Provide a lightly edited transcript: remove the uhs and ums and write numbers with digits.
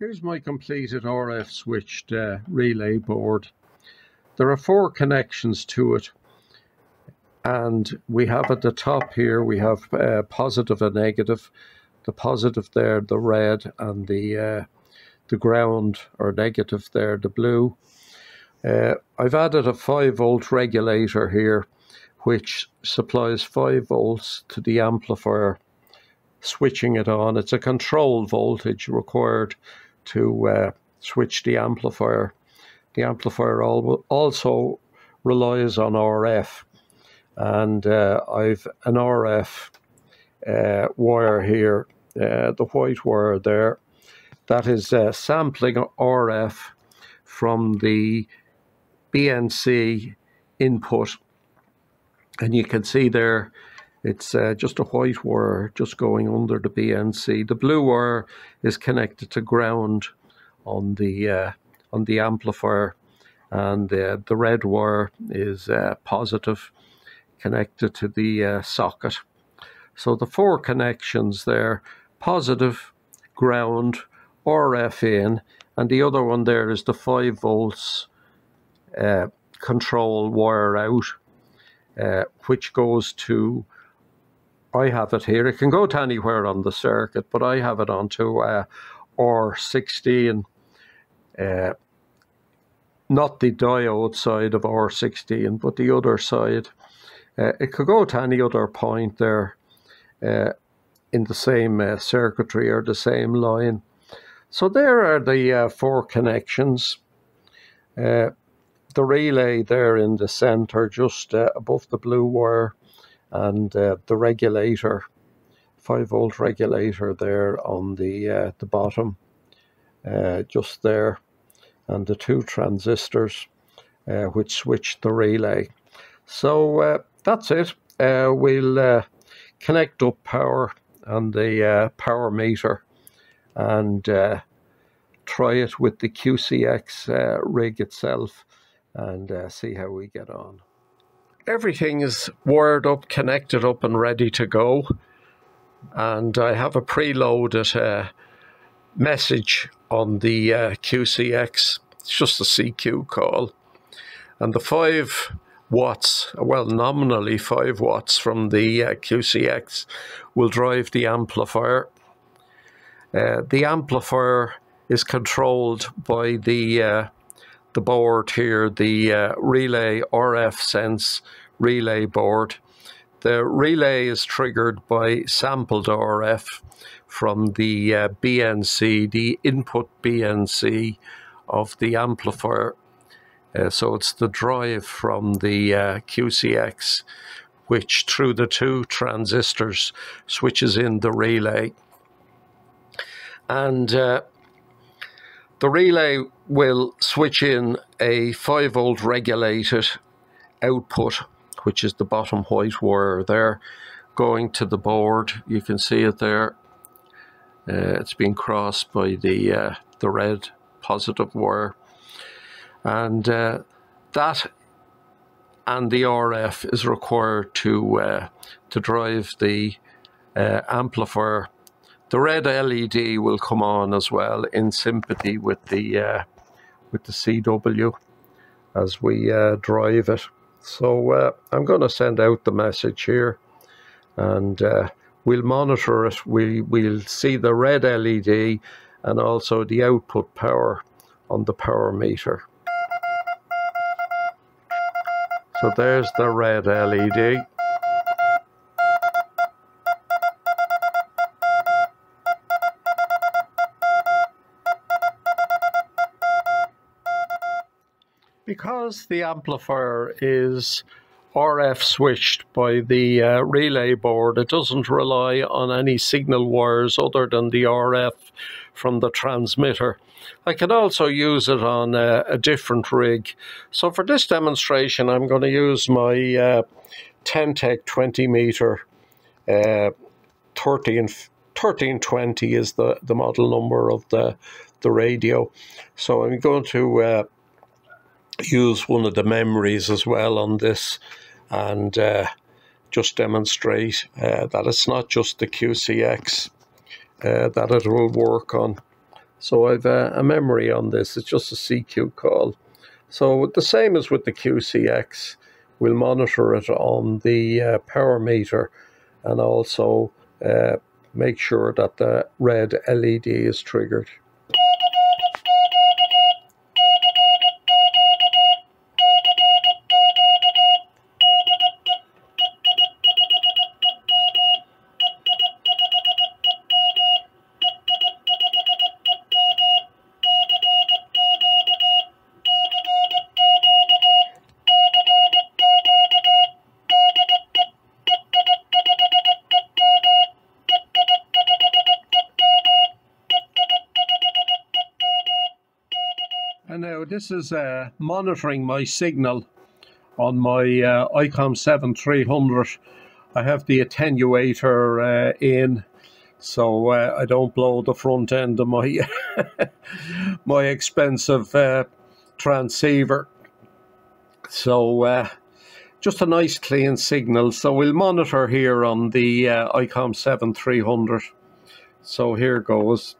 Here's my completed RF switched relay board. There are four connections to it, and we have at the top here we have positive and negative. The positive there, the red, and the ground or negative there, the blue. I've added a 5-volt regulator here, which supplies 5 volts to the amplifier, switching it on. It's a control voltage required to switch the amplifier. The amplifier also relies on RF, and I've an RF wire here, the white wire there, that is sampling RF from the BNC input, and you can see there it's just a white wire just going under the BNC. The blue wire is connected to ground on the amplifier, and the red wire is positive, connected to the socket. So the four connections there: positive, ground, RF in, and the other one there is the 5 volts control wire out, which goes to, I have it here, it can go to anywhere on the circuit, but I have it onto R16, not the diode side of R16, but the other side. It could go to any other point there in the same circuitry or the same line. So there are the four connections. The relay there in the centre, just above the blue wire, and the regulator, 5-volt regulator there on the bottom, just there, and the two transistors which switch the relay. So that's it. We'll connect up power and the power meter, and try it with the QCX rig itself, and see how we get on. Everything is wired up, connected up and ready to go, and I have a preloaded message on the QCX. It's just a CQ call, and the 5 watts, well, nominally 5 watts from the QCX will drive the amplifier. The amplifier is controlled by the board here, the relay RF sense relay board. The relay is triggered by sampled RF from the BNC, the input BNC of the amplifier. So it's the drive from the QCX, which through the two transistors switches in the relay. And the relay will switch in a 5-volt regulated output, which is the bottom white wire there, going to the board. You can see it there, It's been crossed by the red positive wire, and that and the RF is required to drive the amplifier. The red LED will come on as well in sympathy with the CW as we drive it. So I'm going to send out the message here, and we'll monitor it. We'll see the red LED and also the output power on the power meter. So there's the red LED. Because the amplifier is RF switched by the relay board, it doesn't rely on any signal wires other than the RF from the transmitter. I can also use it on a different rig. So for this demonstration, I'm going to use my TenTech 20 meter 1320 is the model number of the radio. So I'm going to use one of the memories as well on this, and just demonstrate that it's not just the QCX that it will work on. So I've a memory on this. It's just a CQ call. So the same as with the QCX, we'll monitor it on the power meter, and also make sure that the red LED is triggered. And now this is monitoring my signal on my Icom 7300. I have the attenuator in, so I don't blow the front end of my my expensive transceiver. So just a nice clean signal. So we'll monitor here on the Icom 7300. So here goes.